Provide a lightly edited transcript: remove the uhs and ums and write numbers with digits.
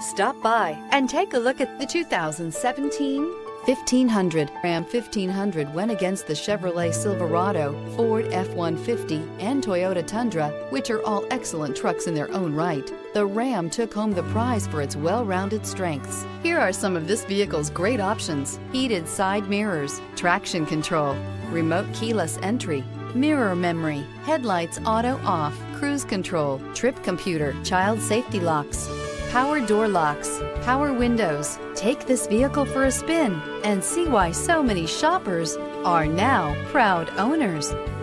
Stop by and take a look at the 2017 1500. Ram 1500 went against the Chevrolet Silverado, Ford F-150, and Toyota Tundra, which are all excellent trucks in their own right. The Ram took home the prize for its well-rounded strengths. Here are some of this vehicle's great options: heated side mirrors, traction control, remote keyless entry, mirror memory, headlights auto off, cruise control, trip computer, child safety locks, power door locks, power windows. Take this vehicle for a spin and see why so many shoppers are now proud owners.